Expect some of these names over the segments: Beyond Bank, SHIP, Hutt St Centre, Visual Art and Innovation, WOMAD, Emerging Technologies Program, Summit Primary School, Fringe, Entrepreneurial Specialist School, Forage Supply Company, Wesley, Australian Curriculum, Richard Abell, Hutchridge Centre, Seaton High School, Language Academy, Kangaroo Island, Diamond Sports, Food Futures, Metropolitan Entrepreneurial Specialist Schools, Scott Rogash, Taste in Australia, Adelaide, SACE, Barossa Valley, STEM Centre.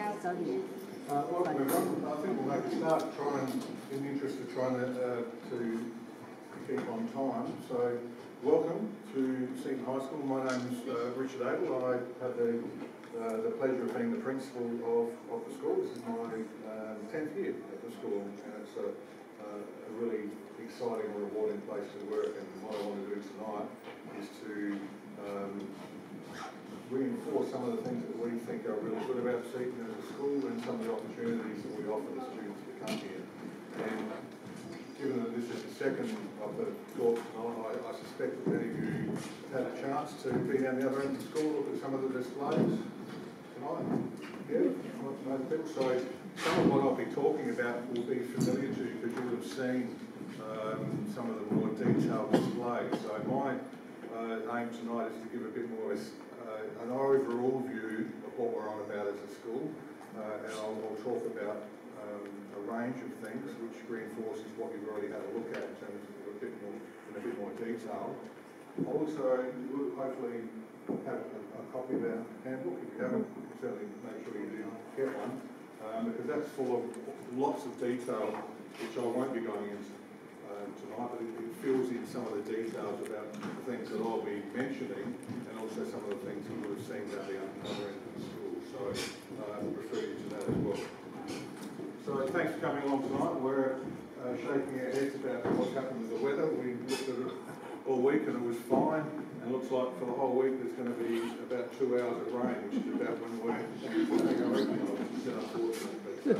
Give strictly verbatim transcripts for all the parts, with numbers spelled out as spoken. hours on you. Uh, welcome everyone. I think we'll make a start trying, in the interest of trying to, uh, to keep on time. So welcome to Seaton High School. My name's uh, Richard Abell. I have the, uh, the pleasure of being the principal of, of the school. This is my uh, tenth year at the school, and it's a, uh, a really exciting and rewarding place to work, and what I want to do tonight is to um, reinforce some of the things that we think are really good about Seaton as a school and some of the opportunities that we offer the students that come here. And given that this is the second of the talk tonight, I, I suspect that many of you had a chance to be down the other end of the school, look at some of the displays tonight. Yeah, most people. So some of what I'll be talking about will be familiar to you because you would have seen um, some of the more detailed displays. So my uh, aim tonight is to give a bit more of a an overall view of what we're on about as a school, uh, and I'll, I'll talk about um, a range of things which reinforces what you've already had a look at in terms of a bit more, in a bit more detail. Also, you'll hopefully have a, a copy of our handbook. If you haven't, certainly make sure you do get one, um, because that's full of lots of detail which I won't be going into tonight, but it, it fills in some of the details about the things that I'll be mentioning and also some of the things you would have seen about the other end of the school. So uh, I refer you to that as well. So thanks for coming along tonight. We're uh, shaking our heads about what's happened with the weather. We looked at it all week and it was fine, and it looks like for the whole week there's going to be about two hours of rain, which is about when we're having our evening off, which is unfortunate. But uh,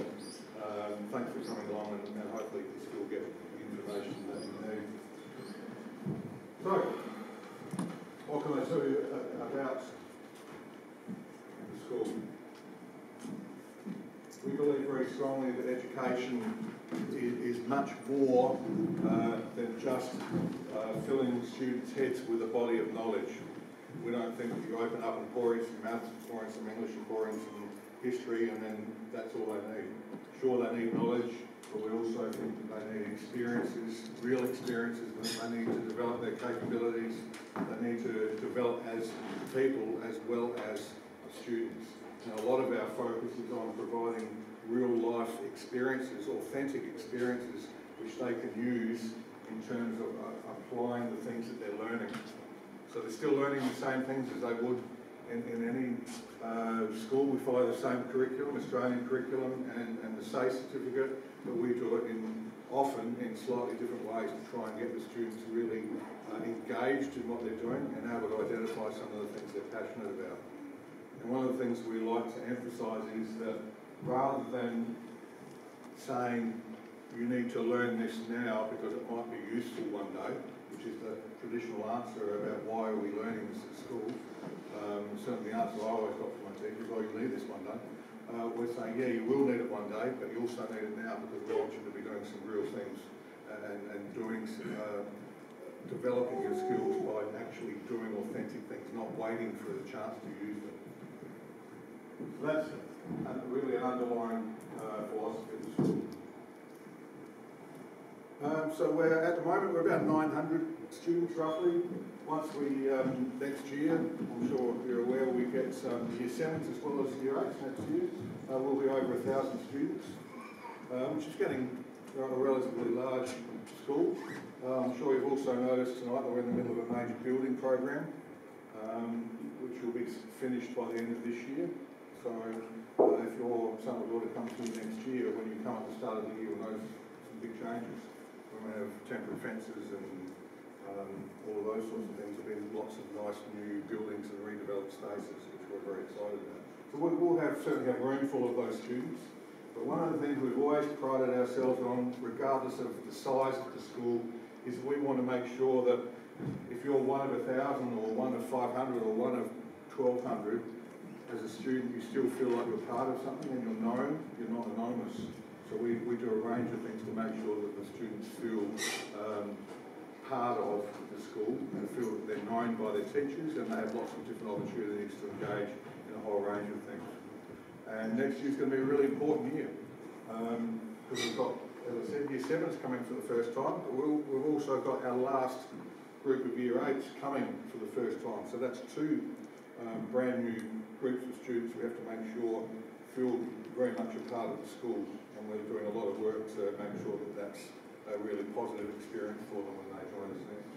um, thanks for coming along, and, and hopefully this will get information that you need. So, what can I tell you about the school? We believe very strongly that education is, is much more uh, than just uh, filling students' heads with a body of knowledge. We don't think that you open up and pour in some maths, and pour in some English, and pour in some history, and then that's all they need. Sure, they need knowledge, but we also think that they need experiences, real experiences, that they need to develop their capabilities, they need to develop as people as well as students. And a lot of our focus is on providing real life experiences, authentic experiences, which they can use in terms of uh, applying the things that they're learning. So they're still learning the same things as they would in, in any uh, school. We follow the same curriculum, Australian Curriculum and, and the SACE certificate, but we do it in often in slightly different ways to try and get the students really uh, engaged in what they're doing and able to identify some of the things they're passionate about. And one of the things we like to emphasise is that rather than saying you need to learn this now because it might be useful one day, which is the traditional answer about why are we learning this at school, um, certainly the answer I always got from my teachers, oh, you need this one day. Uh, we're saying, yeah, you will need it one day, but you also need it now because we want you to be doing some real things and, and doing, some, uh, developing your skills by actually doing authentic things, not waiting for the chance to use them. So that's uh, really an underlying uh, philosophy of the school. Um, so we're at the moment we're about nine hundred students roughly. Once we, um, next year, I'm sure you're aware, we get um, year sevens as well as year eights next year. Uh, we'll be over a thousand students, uh, which is getting a relatively large school. Uh, I'm sure you've also noticed tonight that we're in the middle of a major building program, um, which will be finished by the end of this year. So uh, if your son or daughter comes to you next year, when you come at the start of the year, you'll notice some big changes. We're going to have temporary fences and Um, all of those sorts of things. There have been lots of nice new buildings and redeveloped spaces, which we're very excited about. So we will have certainly have a room full of those students. But one of the things we've always prided ourselves on, regardless of the size of the school, is we want to make sure that if you're one of a thousand or one of five hundred or one of twelve hundred, as a student, you still feel like you're part of something and you're known. You're not anonymous. So we, we do a range of things to make sure that the students feel Um, part of the school and feel that they're known by their teachers, and they have lots of different opportunities to engage in a whole range of things. And next year's going to be a really important year because um, we've got, as I said, year sevens coming for the first time, but we'll, we've also got our last group of year eights coming for the first time. So that's two um, brand new groups of students we have to make sure feel very much a part of the school, and we're doing a lot of work to make sure that that's a really positive experience for them when they join us next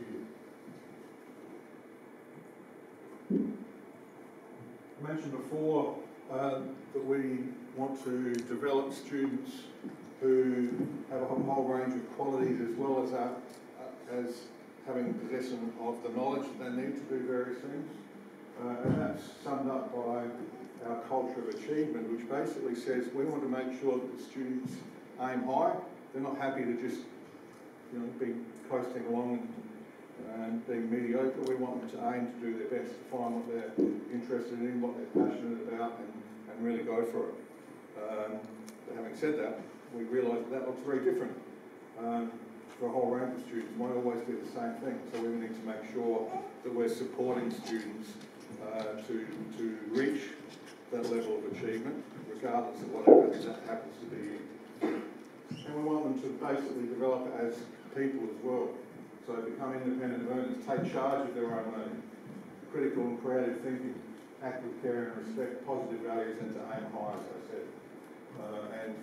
year. I mentioned before uh, that we want to develop students who have a whole range of qualities, as well as, our, as having possession of the knowledge that they need to do various things. Uh, and that's summed up by our culture of achievement, which basically says we want to make sure that the students aim high. They're not happy to just, you know, be coasting along and being mediocre. We want them to aim to do their best, to find what they're interested in, what they're passionate about, and, and really go for it. Um, but having said that, we realise that, that looks very different um, for a whole range of students. It won't always be the same thing, so we need to make sure that we're supporting students uh, to, to reach that level of achievement, regardless of what happens, that happens to be. And we want them to basically develop as people as well. So become independent learners, take charge of their own learning, critical and creative thinking, act with care and respect, positive values, and to aim high, as I said. Uh, and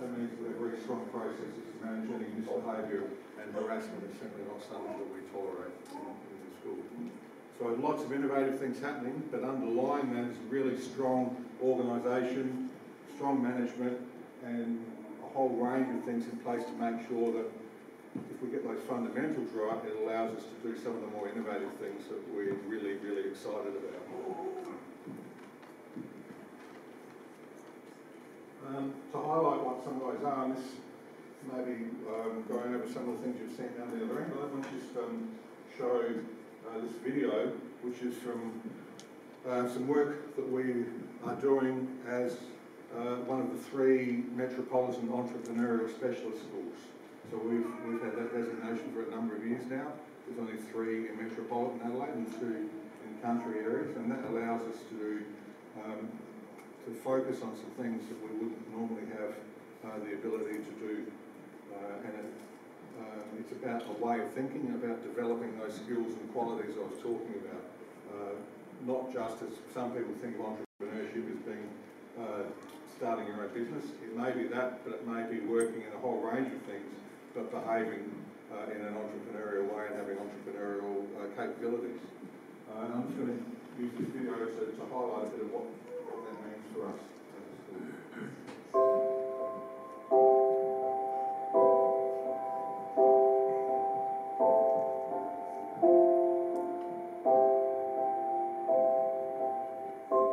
that means we have very strong processes to manage any misbehaviour, and harassment is certainly not something that we tolerate in the school. So lots of innovative things happening, but underlying that is really strong organisation, strong management, and a whole range of things in place to make sure that if we get those fundamentals right, it allows us to do some of the more innovative things that we're really, really excited about. Um, to highlight what some of those are, and this maybe um, going over some of the things you've seen down the other end, I want to just um, show uh, this video, which is from uh, some work that we are doing as uh, one of the three Metropolitan Entrepreneurial Specialist Schools. So we've, we've had that designation for a number of years now. There's only three in metropolitan Adelaide and two in country areas, and that allows us to do, um, to focus on some things that we wouldn't normally have uh, the ability to do. Uh, and it, um, it's about a way of thinking, about developing those skills and qualities I was talking about. Uh, not just as some people think of entrepreneurship as being uh, starting your own business. It may be that, but it may be working in a whole range of things, but behaving uh, in an entrepreneurial way and having entrepreneurial uh, capabilities. Uh, and I'm just going to use this video to, to highlight a bit of what, what that means for us.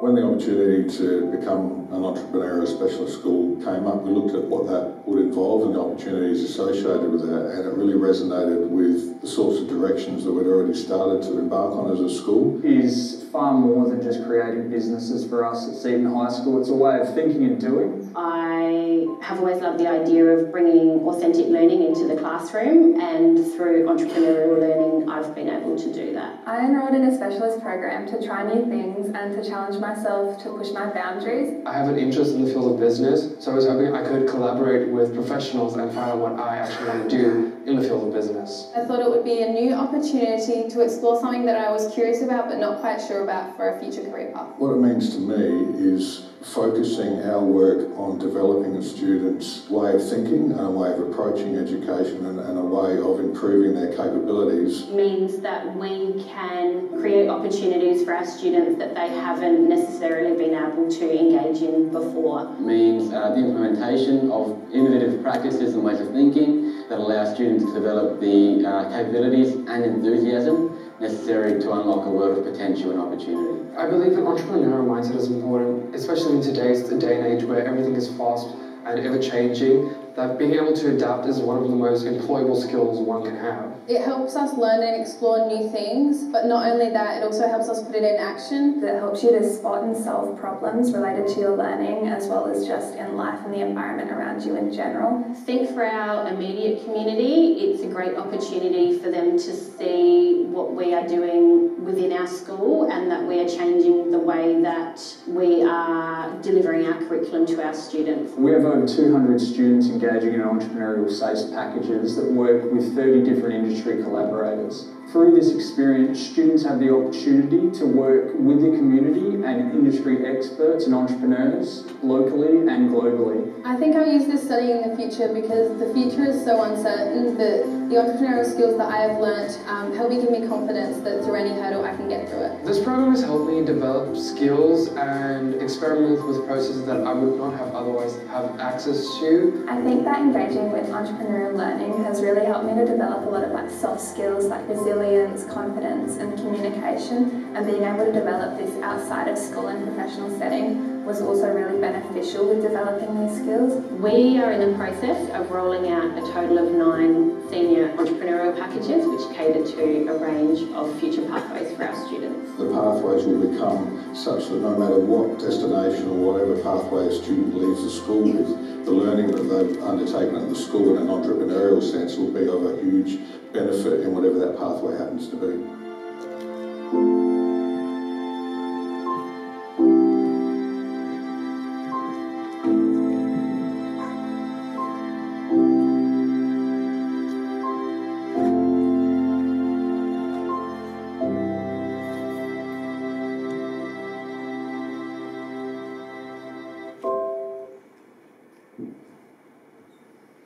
When the opportunity to become an entrepreneurial specialist school came up, we looked at what that would involve and the opportunities associated with that, and it really resonated with the sorts of directions that we'd already started to embark on as a school. It is far more than just creating businesses for us at Seaton High School. It's a way of thinking and doing. I have always loved the idea of bringing authentic learning into the classroom, and through entrepreneurial learning I've been able to do that. I enrolled in a specialist program to try new things and to challenge myself myself to push my boundaries. I have an interest in the field of business, so I was hoping I could collaborate with professionals and find out what I actually want to do in the field of business. I thought it would be a new opportunity to explore something that I was curious about but not quite sure about for a future career path. What it means to me is focusing our work on developing a student's way of thinking and a way of approaching education and, and a way of improving their capabilities. Means that we can create opportunities for our students that they haven't necessarily been able to engage in before. Means uh, the implementation of innovative practices and ways of thinking that allow students to develop the uh, capabilities and enthusiasm necessary to unlock a world of potential and opportunity. I believe an entrepreneurial mindset is important, especially in today's day and age where everything is fast and ever-changing, that being able to adapt is one of the most employable skills one can have. It helps us learn and explore new things, but not only that, it also helps us put it in action. It helps you to spot and solve problems related to your learning, as well as just in life and the environment around you in general. I think for our immediate community, it's a great opportunity for them to see what we are doing within our school, and that we are changing the way that we are delivering our curriculum to our students. We have over two hundred students in engaging in entrepreneurial SACE packages that work with thirty different industry collaborators. Through this experience, students have the opportunity to work with the community and industry experts and entrepreneurs locally and globally. I think I'll use this study in the future because the future is so uncertain that the entrepreneurial skills that I have learnt um, help me give me confidence that through any hurdle I can get through it. This program has helped me develop skills and experiment with processes that I would not have otherwise have access to. I think that engaging with entrepreneurial learning has really helped me to develop a lot of like soft skills like resilience, confidence and communication, and being able to develop this outside of school and professional setting was also really beneficial with developing these skills. We are in the process of rolling out a total of nine senior entrepreneurial packages which cater to a range of future pathways for our students. The pathways will become such that no matter what destination or whatever pathway a student leaves the school with, the learning that they've undertaken at the school in an entrepreneurial sense will be of a huge benefit in whatever that pathway happens to be.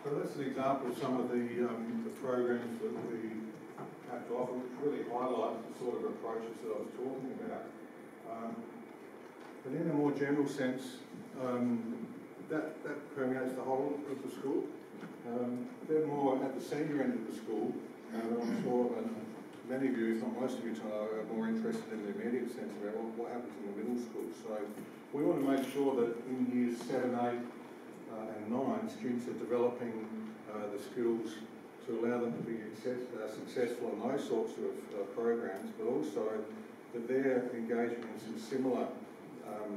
So that's an example of some of the, um, the programs that we have to offer, which really highlights the sort of approaches that I was talking about. Um, but in a more general sense, um, that, that permeates the whole of the school. Um, they're more at the senior end of the school, and I'm sure and many of you, if not most of you, are more interested in the immediate sense about what happens in the middle school. So we want to make sure that in years seven, eight, Uh, and nine, students are developing uh, the skills to allow them to be success, uh, successful in those sorts of uh, programs, but also that they're engaging in some similar um,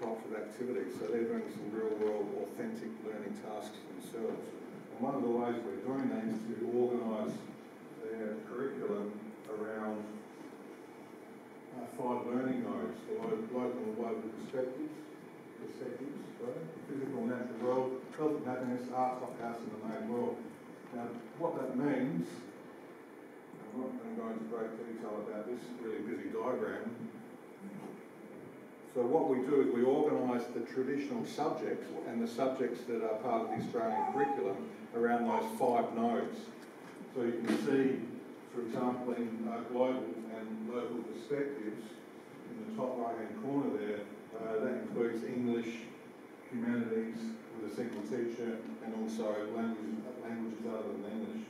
types of activities. So they're doing some real-world, authentic learning tasks themselves. And one of the ways we're doing that is to organise their curriculum around uh, five learning nodes, the local and global perspectives, perspectives, right? Physical, natural world, health and happiness, arts, house and the main world. Now, what that means, I'm not going to go into great detail about this really busy diagram. So what we do is we organise the traditional subjects and the subjects that are part of the Australian curriculum around those five nodes. So you can see, for example, in uh, global and local perspectives, in the top right-hand corner there, Uh, that includes English, humanities with a single teacher, and also languages, languages other than English.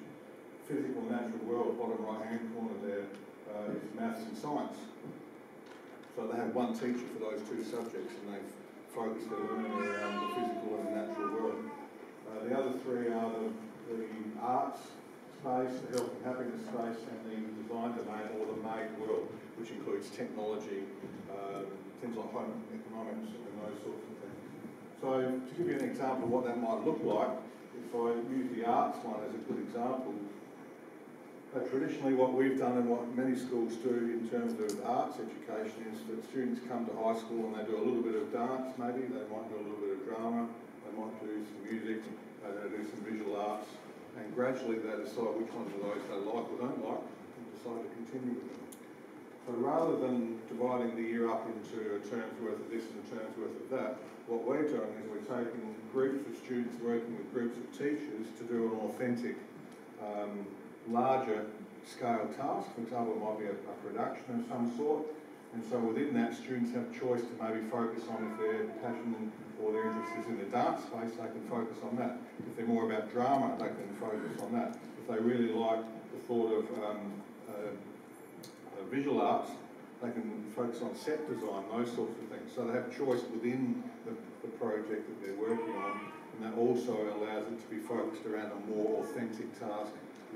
Physical, natural world, bottom right-hand corner there, uh, is maths and science. So they have one teacher for those two subjects, and they focus their learning around the physical and the natural world. Uh, the other three are the, the arts space, the health and happiness space, and the design domain, or the made world, which includes technology, um, things like home economics and those sorts of things. So to give you an example of what that might look like, if I use the arts one as a good example, uh, traditionally what we've done and what many schools do in terms of arts education is that students come to high school and they do a little bit of dance maybe, they might do a little bit of drama, they might do some music, uh, they do some visual arts, and gradually they decide which ones of those they like or don't like and decide to continue with them. So rather than dividing the year up into a term's worth of this and a term's worth of that, what we're doing is we're taking groups of students working with groups of teachers to do an authentic, um, larger scale task. For example, it might be a, a production of some sort. And so within that, students have a choice to maybe focus on if their passion or their interest is in the dance space, they can focus on that. If they're more about drama, they can focus on that. If they really like the thought of um, uh, visual arts, they can focus on set design, those sorts of things. So they have choice within the, the project that they're working on, and that also allows them to be focused around a more authentic task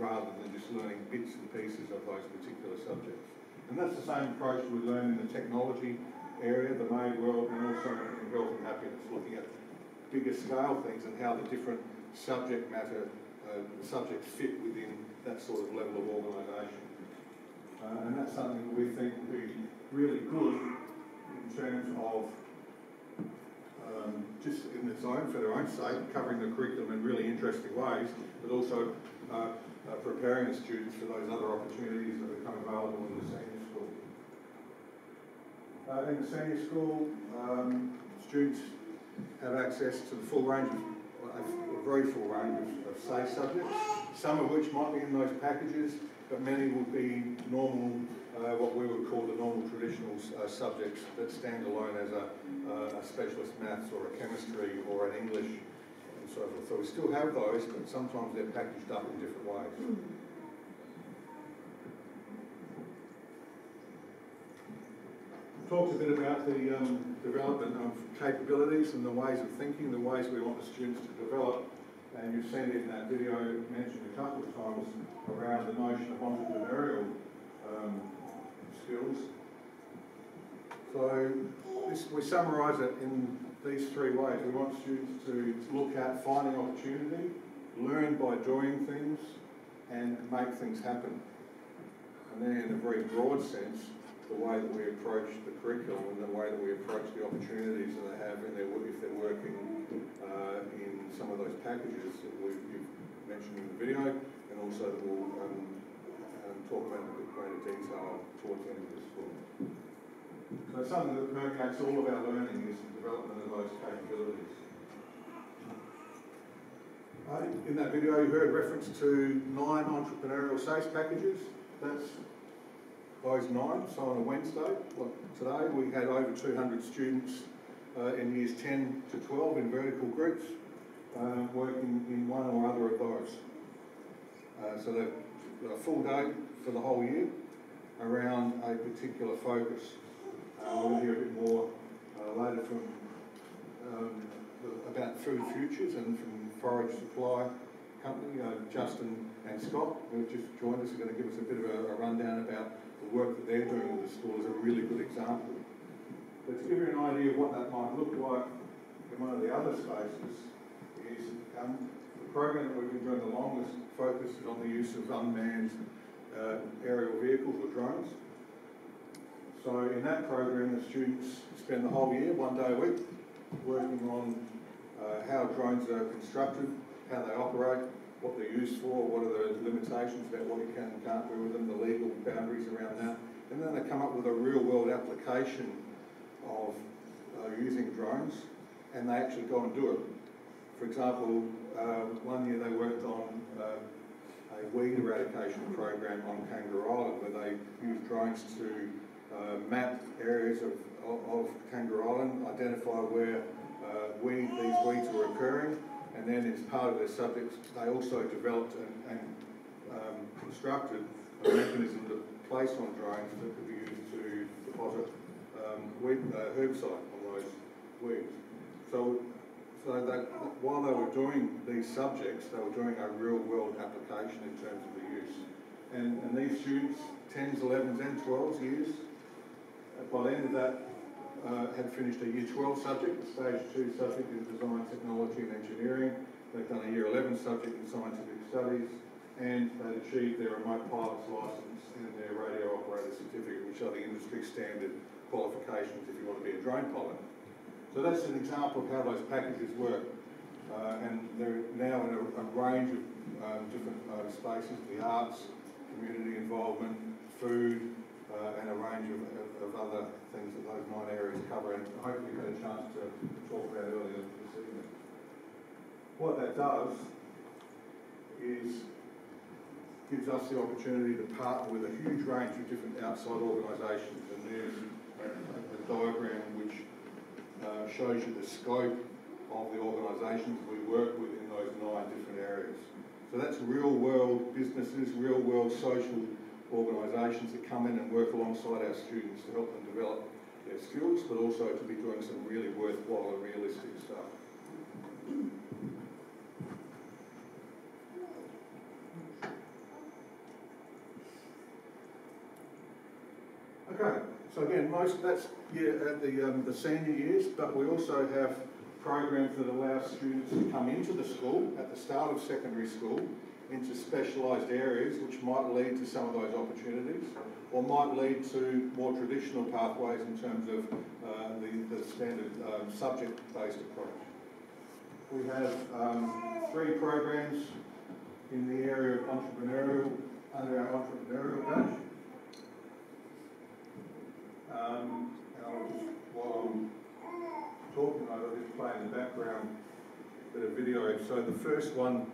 rather than just learning bits and pieces of those particular subjects. And that's the same approach we learn in the technology area, the made world, and also in health and happiness, looking at bigger scale things and how the different subject matter, uh, the subjects fit within that sort of level of organisation. Uh, and that's something that we think would be really good in terms of uh, um, just in its own, for their own sake, covering the curriculum in really interesting ways, but also uh, uh, preparing the students for those other opportunities that become available in the senior school. Uh, in the senior school, um, students have access to the full range of a very full range of, of SACE subjects, some of which might be in those packages, but many will be normal, uh, what we would call the normal traditional uh, subjects that stand alone as a, uh, a specialist maths or a chemistry or an English and so forth. So we still have those, but sometimes they're packaged up in different ways. Talked a bit about the um, development of capabilities and the ways of thinking, the ways we want the students to develop, and you've seen it in that video mentioned a couple of times around the notion of entrepreneurial um, skills. So this, we summarise it in these three ways. We want students to look at finding opportunity, learn by doing things, and make things happen. And then in a very broad sense, the way that we approach the curriculum and the way that we approach the opportunities that they have in their, if they're working uh, in some of those packages that we've mentioned in the video, and also that we'll um, um, talk about in a bit greater detail towards the end of this talk. So something that permeates all of our learning is the development of those capabilities. In that video you heard reference to nine entrepreneurial SACE packages. That's those nine, so on a Wednesday, like today, we had over two hundred students uh, in years ten to twelve in vertical groups uh, working in one or other of those. Uh, so they've got a full day for the whole year around a particular focus. Uh, we'll hear a bit more uh, later from um, about Food Futures and from Forage Supply Company. Uh, Justin and Scott, who've just joined us, are going to give us a bit of a, a rundown about the work that they're doing with the school is a really good example. But to give you an idea of what that might look like in one of the other spaces is um, the program that we've been doing the longest focuses on the use of unmanned uh, aerial vehicles or drones. So in that program, the students spend the whole year, one day a week, working on uh, how drones are constructed, how they operate, what they're used for, what are the limitations about what you can and can't do with them, the legal boundaries around that. And then they come up with a real-world application of uh, using drones, and they actually go and do it. For example, uh, one year they worked on uh, a weed eradication program on Kangaroo Island, where they used drones to uh, map areas of, of, of Kangaroo Island, identify where uh, weed, these weeds were occurring, and then as part of their subjects, they also developed and, and um, constructed a mechanism to place on drones that could be used to deposit um, weed, uh, herbicide on those weeds. So, so that while they were doing these subjects, they were doing a real-world application in terms of the use. And, and these students, tens, elevens and twelves years, by the end of that, Uh, had finished a year twelve subject, a stage two subject in design, technology and engineering. They've done a year eleven subject in scientific studies, and they've achieved their remote pilot's licence and their radio operator certificate, which are the industry standard qualifications if you want to be a drone pilot. So that's an example of how those packages work. Uh, and they're now in a, a range of um, different uh, spaces, the arts, community involvement, food, Uh, and a range of, of, of other things that those nine areas cover, and hopefully you had a chance to talk about earlier this evening. What that does is gives us the opportunity to partner with a huge range of different outside organisations, and there's a diagram which uh, shows you the scope of the organisations we work with in those nine different areas. So that's real world businesses, real world social organisations that come in and work alongside our students to help them develop their skills, but also to be doing some really worthwhile and realistic stuff. Okay, so again, most that's yeah, at the, um, the senior years, but we also have programs that allow students to come into the school at the start of secondary school into specialised areas which might lead to some of those opportunities or might lead to more traditional pathways in terms of uh, the, the standard um, subject-based approach. We have um, three programs in the area of entrepreneurial, under our entrepreneurial branch. Um, I'll just, while I'm talking, I'll just play in the background a bit of video. So the first one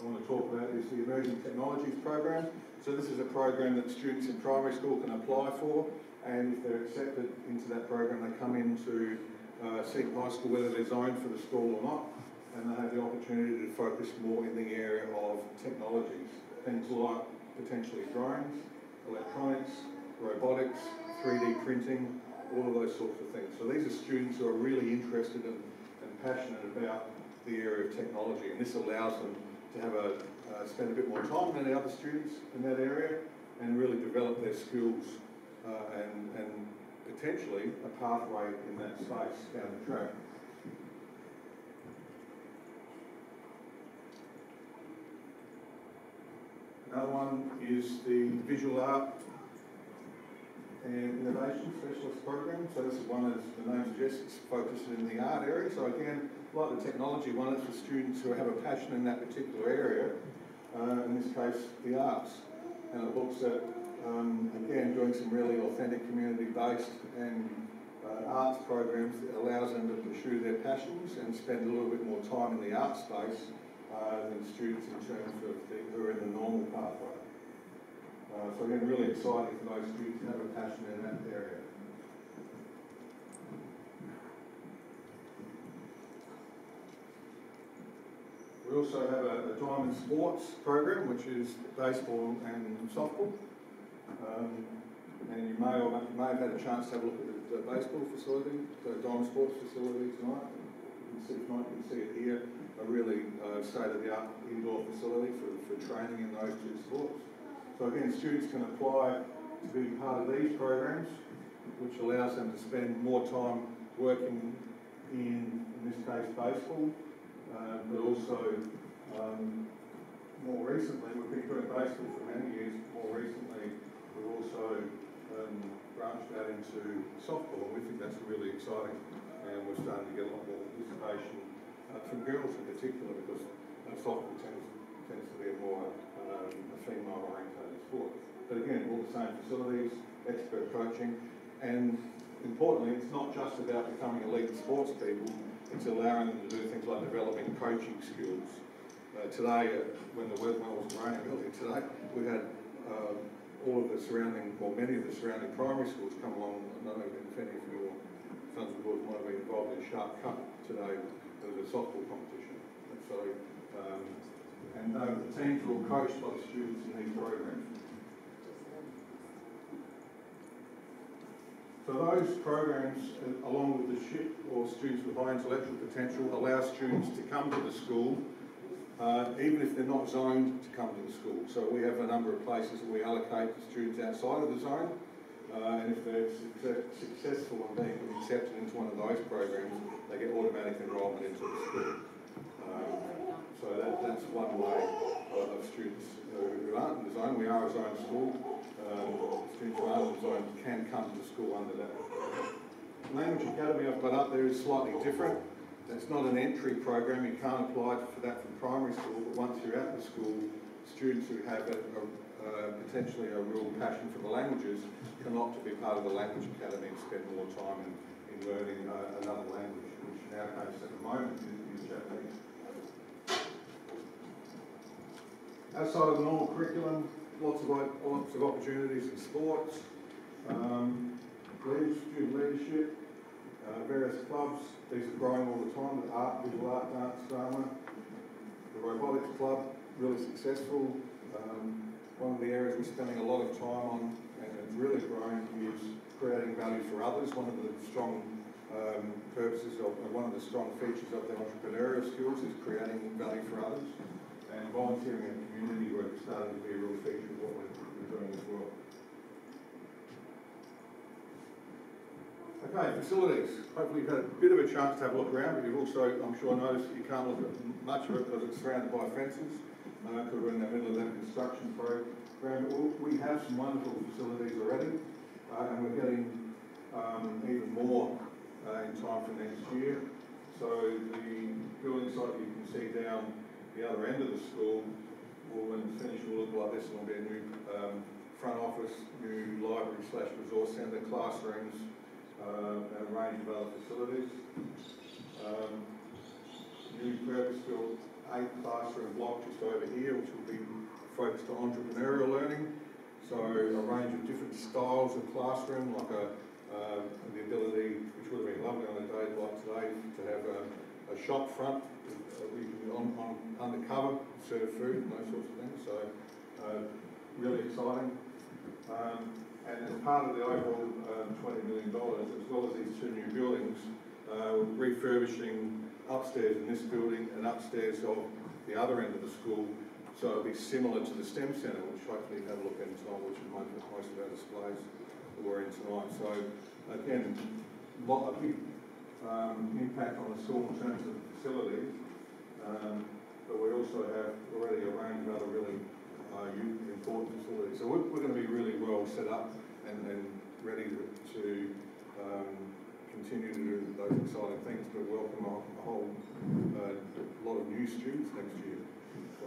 I want to talk about is the Emerging Technologies Program. So this is a program that students in primary school can apply for, and if they're accepted into that program, they come into uh, Seaton High School, whether they're zoned for the school or not, and they have the opportunity to focus more in the area of technologies, things like potentially drones, electronics, robotics, three D printing, all of those sorts of things. So these are students who are really interested in, and passionate about the area of technology, and this allows them to have a, uh, spend a bit more time than the other students in that area and really develop their skills uh, and, and potentially a pathway in that space down the track. Another one is the Visual Art and Innovation Specialist Program. So this is one, as the name suggests, it's focused in the art area. So again, like the technology one, it's for students who have a passion in that particular area, uh, in this case, the arts. And it looks at, um, again, doing some really authentic community-based and uh, arts programs that allows them to pursue their passions and spend a little bit more time in the art space Uh, than students in terms of the, who are in the normal pathway. Uh, so again, really exciting for those students who have a passion in that area. We also have a, a Diamond Sports program, which is baseball and softball. Um, and you may, or may have had a chance to have a look at the, the baseball facility, the Diamond Sports facility tonight. You can see, tonight, you can see it here. A really uh, state-of-the-art indoor facility for, for training in those two sports. So again, students can apply to be part of these programs, which allows them to spend more time working in, in this case, baseball, uh, but also um, more recently, we've been doing baseball for many years, more recently we've also um, branched out into softball. We think that's really exciting, and we're starting to get a lot more participation Uh, from girls in particular, because uh, softball tends, tends to be a more um, female-oriented sport. But again, all the same facilities, expert coaching, and importantly, it's not just about becoming elite sports people, it's allowing them to do things like developing coaching skills. Uh, today, uh, when the weather was raining earlier today, we had um, all of the surrounding, or many of the surrounding primary schools come along. I don't know if any of your sons and daughters might have been involved in a Sharp Cup today. There was a softball competition, and so um, and uh, the teams were all coached by the students in these programs. So those programs, along with the SHIP, or Students with High Intellectual Potential, allow students to come to the school, uh, even if they're not zoned to come to the school. So we have a number of places that we allocate to students outside of the zone, uh, and if they're success successful in being accepted into one of those programs, they get automatic enrolment into the school. Um, so that, that's one way of students who aren't in the zone. We are a zone school. Um, students who aren't in the zone can come to the school under that. Language Academy I've got up there is slightly different. It's not an entry program. You can't apply for that from primary school, but once you're at the school, students who have a, a, a, potentially a real passion for the languages can opt to be part of the Language Academy and spend more time in, in learning uh, another language. Our case at the moment is Japanese. Outside of the normal curriculum, lots of lots of opportunities in sports, um, student leadership, uh, various clubs. These are growing all the time. The art, visual art, dance, drama. The robotics club, really successful. Um, one of the areas we're spending a lot of time on, and it's really growing, is creating value for others. One of the strong Um, purposes of uh, one of the strong features of their entrepreneurial skills is creating value for others, and volunteering and community work is starting to be a real feature of what we're doing as well. Okay, facilities. Hopefully you've had a bit of a chance to have a look around, but you've also, I'm sure, noticed that you can't look at much of it because it's surrounded by fences. Mark, we're in the middle of that construction program. We have some wonderful facilities already, uh, and we're getting um, even more uh, in time for next year. So the building site you can see down the other end of the school will, when finished, will look like this, and will be a new um, front office, new library slash resource centre, classrooms, uh, and a range of other facilities. Um, new purpose-built eight classroom block just over here, which will be focused on entrepreneurial learning. So a range of different styles of classroom, like a, uh, the ability, which would have been lovely on a day like today, to have a, a shop front where you can be on, on undercover, serve food and those sorts of things. So uh, really exciting. Um, and as part of the overall um, twenty million dollars, as well as these two new buildings, uh, we're refurbishing upstairs in this building and upstairs of the other end of the school, so it'll be similar to the STEM Centre, which hopefully you can have a look at tonight, which is most of our displays that we're in tonight. So again, lot of big um, impact on the school in terms of the facilities, um, but we also have already a range of other really uh, important facilities. So we're, we're going to be really well set up and, and ready to um, continue to do those exciting things, but welcome a, a whole uh, lot of new students next year.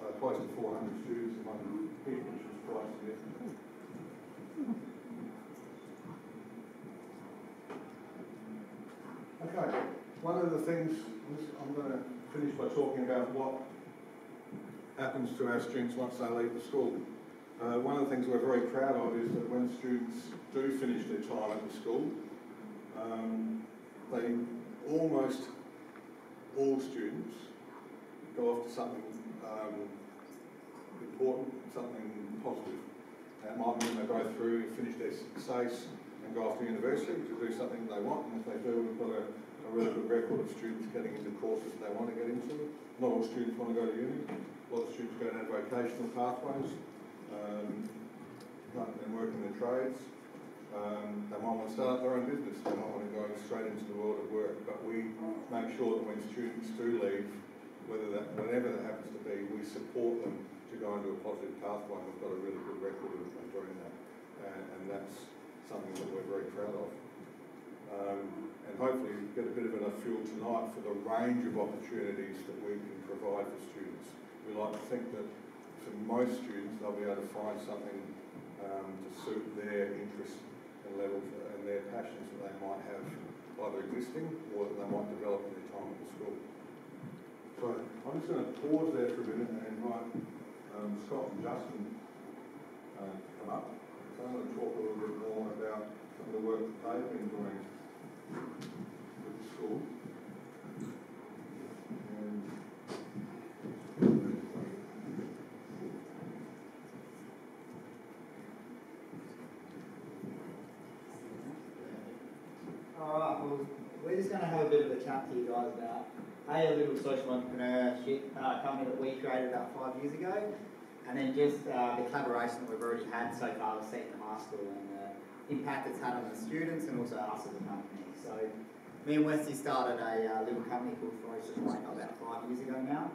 Uh, close to four hundred students among people, which is quite significant. Okay, one of the things, I'm going to finish by talking about what happens to our students once they leave the school. Uh, one of the things we're very proud of is that when students do finish their time at the school, Um, they almost all students go off to something um, important, something positive. That might mean they go through, finish their SACE and go off to university to do something they want, and if they do, we've got a, a really good record of students getting into courses they want to get into. Not all students want to go to uni, a lot of students go down vocational pathways, um, and work in the trades. Um, they might want to start their own business, they might want to go straight into the world of work, but we make sure that when students do leave, whether that, whatever that happens to be, we support them to go into a positive pathway, and we've got a really good record of doing that, and, and that's something that we're very proud of. Um, and hopefully you get a bit of enough fuel tonight for the range of opportunities that we can provide for students. We like to think that for most students they'll be able to find something um, to suit their interests levels and their passions that they might have either existing or that they might develop in their time at the school. So I'm just going to pause there for a minute and invite um, Scott and Justin uh, to come up. So I'm going to talk a little bit more about some of the work that they've been doing with the school. And we're just going to have a bit of a chat to you guys about a little social entrepreneurship uh, company that we created about five years ago, and then just uh, the collaboration that we've already had so far with Seaton High School and the impact it's had on the students and also us as a company. So me and Wesley started a uh, little company called Forage Supply Company about five years ago now,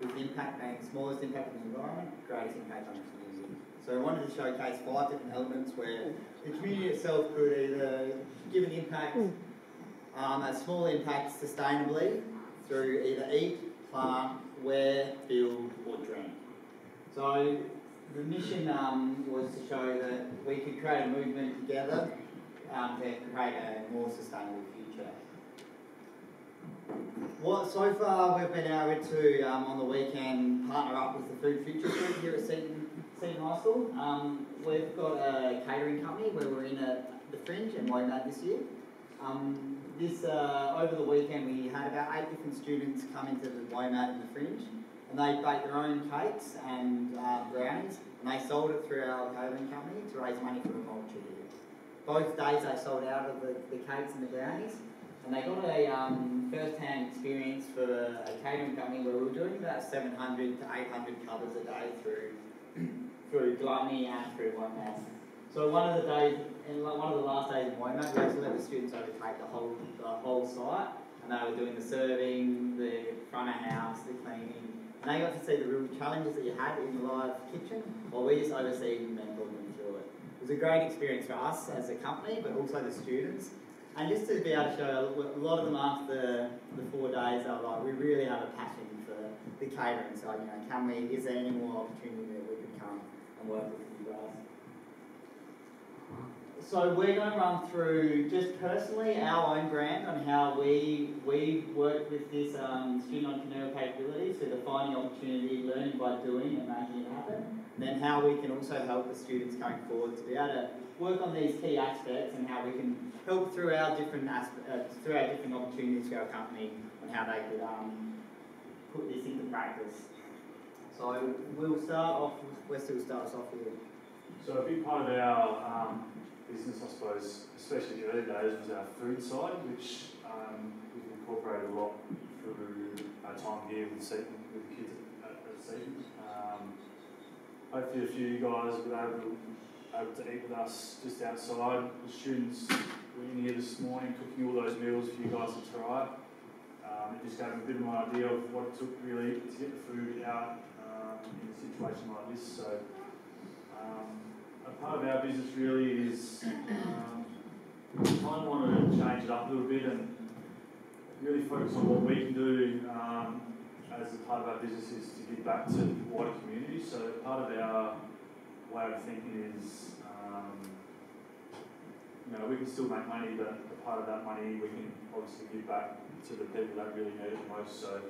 with the impact being smallest impact on the environment, greatest impact on the community. So we wanted to showcase five different elements where the community itself could either give an impact, Um, a small impact sustainably through either eat, plant, wear, build or dream. So the mission um, was to show that we could create a movement together um, to create a more sustainable future. What so far we've been able to um, on the weekend partner up with the Food Futures group here at Seaton, Seaton High School. Um, we've got a catering company where we're in a, the Fringe and WOMAD this year. Um, This, uh, over the weekend we had about eight different students come into the WOMAD and the Fringe, and they baked their own cakes and uh, brownies, and they sold it through our catering company to raise money for a vulture here. Both days they sold out of the, the cakes and the brownies, and they got a um, first-hand experience for a catering company where we were doing about seven hundred to eight hundred covers a day through, through Gluttony and through WOMAD. So one of the days, and one of the last days of WOMAD, we actually let the students overtake the whole the whole site, and they were doing the serving, the front of house, the cleaning, Now you got to see the real challenges that you had in your live kitchen, while we just overseeing and brought them through it. It was a great experience for us as a company, but also the students. And just to be able to show, a lot of them after the four days, they were like, we really have a passion for the catering. So, you know, can we, is there any more opportunity that we could come and work with you guys? So we're going to run through, just personally, our own brand on how we we work with this um, student entrepreneurial capability, so defining opportunity, learning by doing and making it happen, and then how we can also help the students going forward to be able to work on these key aspects and how we can help through our different aspects, uh, through our different opportunities for our company on how they could um, put this into practice. So we'll start off, Wesley will start us off with it. So a big part of our um, business, I suppose, especially the early days, was our food side, which um, we've incorporated a lot through our time here with Seaton, with the kids at, at Seaton. Um, hopefully a few of you guys were able, able to eat with us just outside. The students were in here this morning cooking all those meals for you guys to try. Um, it just gave them a bit of an idea of what it took really to get the food out um, in a situation like this. So. Um, Part of our business really is, um, we kind of want to change it up a little bit and really focus on what we can do um, as a part of our business is to give back to the wider community. So part of our way of thinking is, um, you know, we can still make money, but a part of that money we can obviously give back to the people that really need it most. So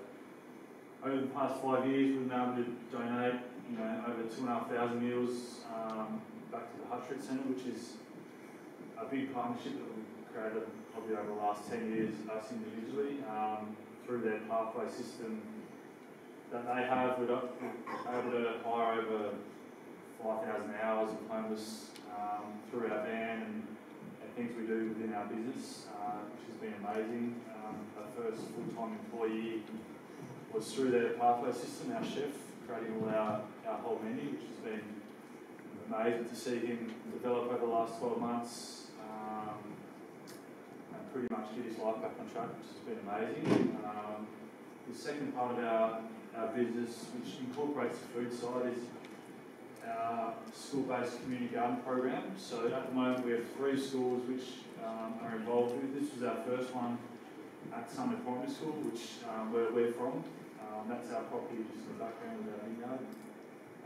over the past five years, we've been able to donate, you know, over two and a half thousand meals um, back to the Hutchridge Centre, which is a big partnership that we've created probably over the last ten years, us individually, um, through their pathway system that they have. We're able to hire over five thousand hours of homeless um, through our van and, and things we do within our business, uh, which has been amazing. Um, our first full-time employee was through their pathway system, our chef, creating all our, our whole menu, which has been amazing to see him develop over the last twelve months um, and pretty much get his life back on track, which has been amazing. Um, the second part of our, our business, which incorporates the food side, is our school-based community garden program. So at the moment we have three schools which um, are involved with this. This was our first one at Summit Primary School, which um, where we're from. Um, that's our property just in the background of our vineyard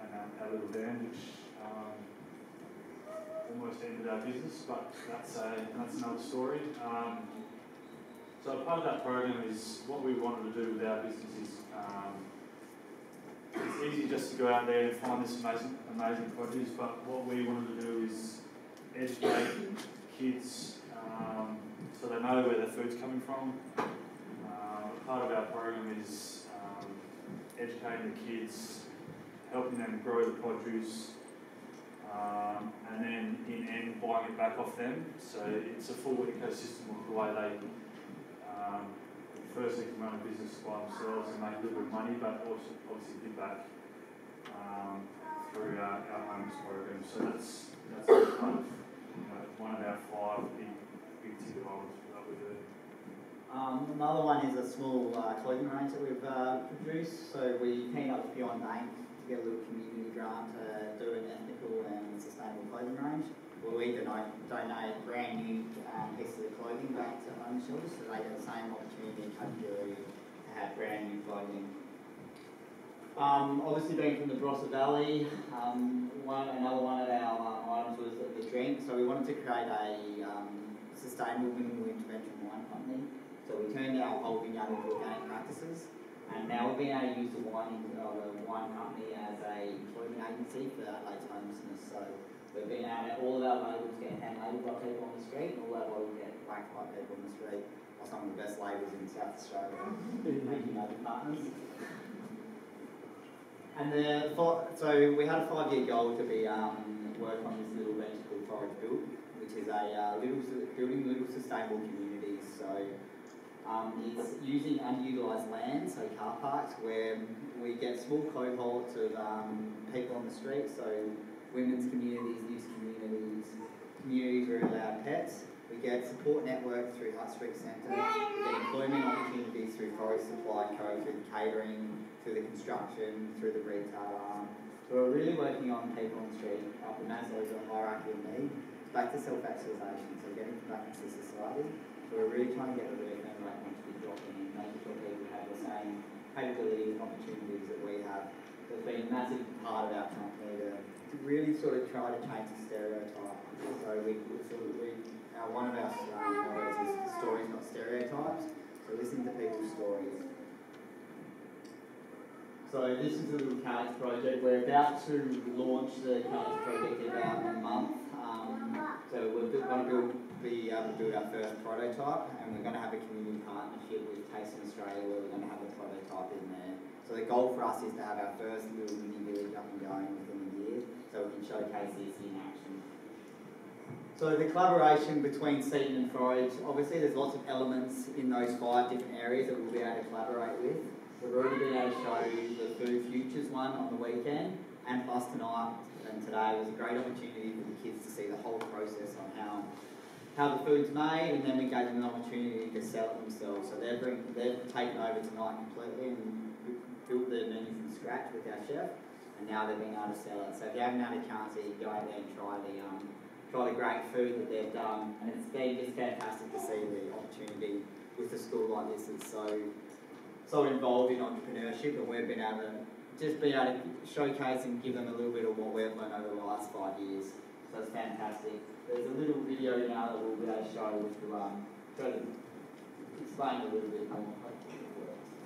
and our, our little van, which Um, almost ended our business, but that's a that's another story. Um, so part of that program is what we wanted to do with our business is um, it's easy just to go out there and find this amazing amazing produce, but what we wanted to do is educate kids um, so they know where their food's coming from. Uh, part of our program is um, educating the kids, helping them grow the produce. Um, and then in end buying it back off them, so it's a full ecosystem of the way they um, firstly can run a business by themselves and make a little bit of money, but also obviously give back um, through our, our homes program. So that's that's kind of, you know, one of our five big big ticket items that we do. Um, another one is a small uh, clothing range that we've uh, produced. So we teamed up with Beyond Bank to get a little community grant to do an ethical and sustainable clothing range, where we donate, donate brand new um, pieces of clothing back to homeless children so they get the same opportunity and capability to have brand new clothing. Um, obviously being from the Barossa Valley, um, one, another one of our um, items was the drink, so we wanted to create a um, sustainable minimal intervention wine company. So we turned our whole vineyard into organic practices. And now we've been able to use the wine, uh, the wine company as a employment agency for Adelaide's homelessness. So we've been able to, all of our labels get hand labelled by people on the street, and all our labels get blanked by people on the street, or some of the best labels in South Australia, making other partners. And the, so we had a five-year goal to be um, work on this little venture called Forage Build, which is a uh, little building little sustainable communities. So. Um, it's using unutilised land, so car parks, where we get small cohorts of um, people on the street, so women's communities, youth communities, communities where we allow pets. We get support networks through Hutt St Centre, we get employment opportunities through Forage Supply Co, through catering, through the construction, through the retail arm. So we're really working on people on the street, up in Maslow's hierarchy of need, back to self-actualisation, so getting back into society. So we're really trying to get the movement right now to be dropping in, making sure people have the same capabilities and opportunities that we have. That's been a massive part of our company to, to really sort of try to change the stereotype. So we, we sort of, we, our, one of our mottos is stories, not stereotypes. So listen to people's stories. So this is the Little Cards Project. We're about to launch the Cards Project in about a month. Um, so we're going to be able to build our first prototype, and we're going to have a community partnership with Taste in Australia where we're going to have a prototype in there. So the goal for us is to have our first little mini village up and going within a year, so we can showcase this in action. So the collaboration between Seaton and Forage, obviously there's lots of elements in those five different areas that we'll be able to collaborate with. We've already been able to show the Food Futures one on the weekend, and plus tonight and today was a great opportunity for the kids to see the whole process on how, how the food's made, and then we gave them an opportunity to sell it themselves. So they're bring, they've taken over tonight completely and built their menu from scratch with our chef, and now they've been able to sell it. So if you haven't had a chance, you go out there and try the um, try the great food that they've done, and it's been just fantastic to see the opportunity with a school like this that's so. so involved in entrepreneurship, and we've been able to just be able to showcase and give them a little bit of what we've learned over the last five years. So it's fantastic. There's a little video now that we'll be able to show which will um, try to explain a little bit how it works.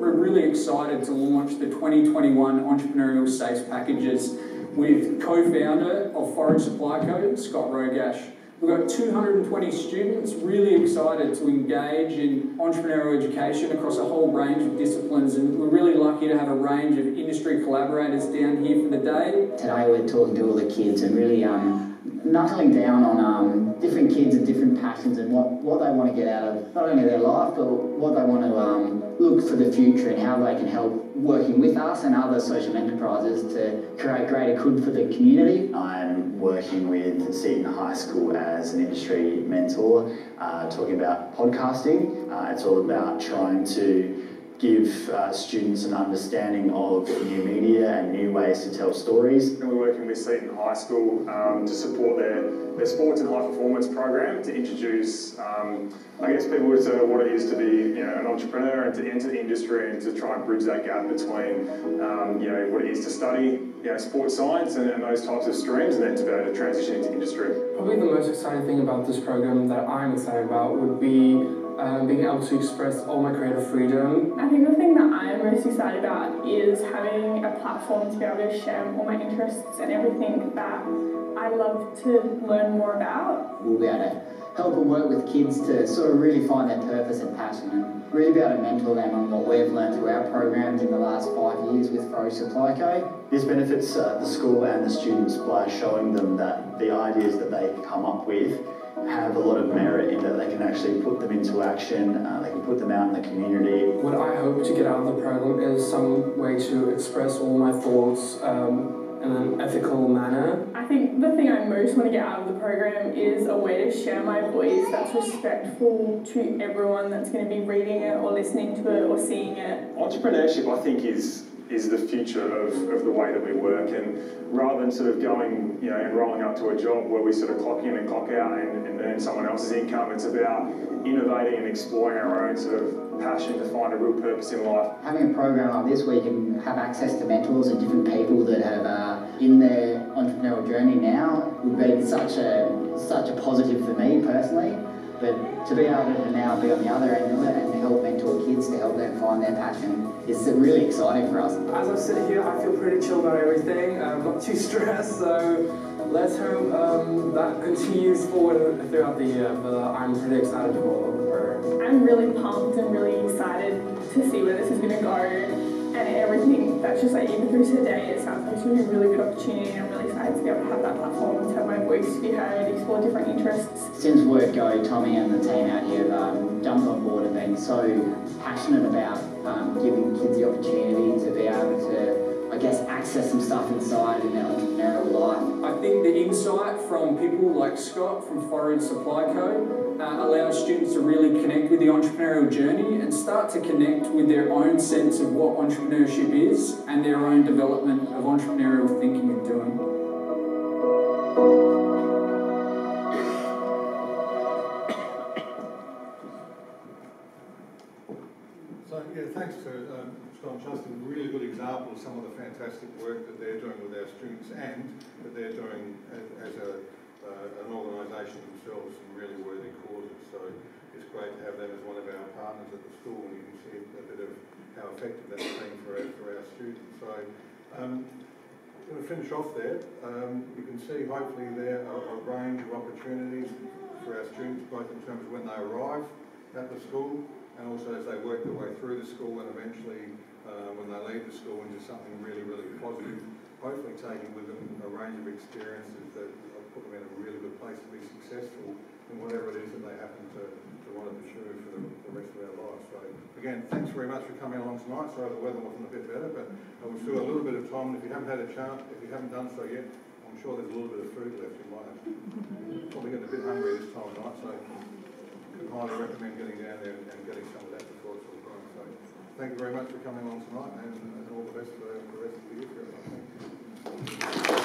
We're really excited to launch the twenty twenty-one Entrepreneurial SACE packages with co-founder of Forage Supply Co, Scott Rogash. We've got two hundred and twenty students really excited to engage in entrepreneurial education across a whole range of disciplines, and we're really lucky to have a range of industry collaborators down here for the day. Today we're talking to all the kids and really um, knuckling down on um, different kids and different passions and what, what they want to get out of not only their life but what they want to um, look for the future and how they can help working with us and other social enterprises to create greater good for the community. I'm working with Seaton High School as an industry mentor, uh, talking about podcasting. Uh, it's all about trying to give uh, students an understanding of new media and new ways to tell stories. And we're working with Seaton High School um, to support their, their sports and high performance program to introduce, um, I guess, people to what it is to be you know, an entrepreneur and to enter the industry and to try and bridge that gap between um, you know, what it is to study you know, sports science and, and those types of streams, and then to be able to transition into industry. Probably the most exciting thing about this program that I'm excited about would be Um, being able to express all my creative freedom. I think the thing that I am most excited about is having a platform to be able to share all my interests and everything that I love to learn more about. We'll be able to help and work with kids to sort of really find their purpose and passion and really be able to mentor them on what we've learned through our programs in the last five years with Forage Supply Co. This benefits uh, the school and the students by showing them that the ideas that they come up with have a lot of merit in that they can actually put them into action, uh, they can put them out in the community. What I hope to get out of the program is some way to express all my thoughts um, in an ethical manner. I think the thing I most want to get out of the program is a way to share my voice that's respectful to everyone that's going to be reading it or listening to it or seeing it. Entrepreneurship, I think, is is the future of, of the way that we work, and rather than sort of going, you know, and rolling up to a job where we sort of clock in and clock out and, and earn someone else's income, it's about innovating and exploring our own sort of passion to find a real purpose in life. Having a program like this where you can have access to mentors and different people that have uh, in their entrepreneurial journey now would be such a, such a positive for me personally. But to be able to now be on the other end of it and to help mentor kids, to help them find their passion, is really exciting for us. As I sit here, I feel pretty chill about everything. I'm not too stressed, so let's hope um, that continues forward throughout the year. But I'm pretty excited for it. I'm really pumped and really excited to see where this is going to go, and everything that's just like even through today, it sounds like it's going to be a really good opportunity. I'm really excited to be able to have that platform, to have my voice to be heard, explore different interests. Since Word Go, Tommy and the team out here have um, jumped on board and been so passionate about um, giving kids the opportunity to be able to, I guess, access some stuff inside in their entrepreneurial life. I think the insight from people like Scott from Forage Supply Co uh, allows students to really connect with the entrepreneurial journey and start to connect with their own sense of what entrepreneurship is and their own development of entrepreneurial thinking and doing. Thanks to um, Scott and Justin, a really good example of some of the fantastic work that they're doing with our students and that they're doing as, as a, uh, an organisation themselves, some really worthy causes. So it's great to have them as one of our partners at the school, and you can see a bit of how effective that's been for our, for our students. So um, I'm going to finish off there. Um, you can see hopefully there are a range of opportunities for our students, both in terms of when they arrive at the school, and also as they work their way through the school and eventually uh, when they leave the school into something really, really positive, hopefully taking with them a range of experiences that put them in a really good place to be successful in whatever it is that they happen to, to want to pursue for the, the rest of their lives. So again, thanks very much for coming along tonight. Sorry the weather wasn't a bit better, but uh, we've still got a little bit of time. And if you haven't had a chance, if you haven't done so yet, I'm sure there's a little bit of food left. You might have probably getting a bit hungry this time of night, so I recommend getting down there and getting some of that before it's all gone. So thank you very much for coming along tonight, and all the best for the rest of the year.